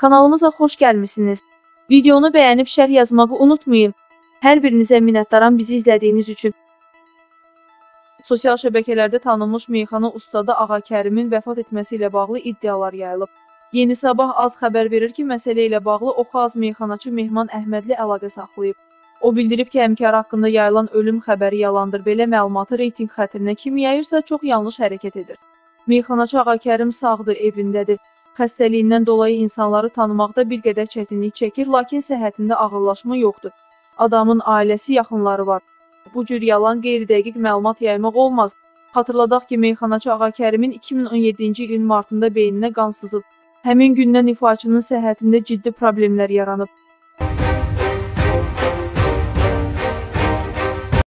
Kanalımıza xoş gəlmisiniz. Videonu bəyənib şərh yazmağı unutmayın. Hər birinizə minnətdaram bizi izlədiyiniz üçün. Sosial şəbəkələrdə tanınmış meyxana ustadı Ağakərimin vəfat etməsi ilə bağlı iddialar yayılıb. Yeni Sabah az xəbər verir ki, məsələ ilə bağlı Oxaz Meyxanaçı Mehman Əhmədli əlaqə saxlayıb. O bildirib ki, həmkarı haqqında yayılan ölüm xəbəri yalandır. Belə məlumatı reyting xətrinə kim yayırsa çox yanlış hərəkət edir. Meyxanaçı Ağakərim sağdır, evindədir. Xəstəliyindən dolayı insanları tanımaqda bir qədər çətinlik çəkir, lakin səhhətində ağırlaşma yoxdur. Adamın ailəsi, yaxınları var. Bu cür yalan, qeyri-dəqiq məlumat yaymaq olmaz. Xatırladaq ki, Meyxanaçı Ağakərimin 2017-ci ilin martında beyninə qan sızıb. Həmin gündən ifaçının səhhətində ciddi problemlər yaranıb.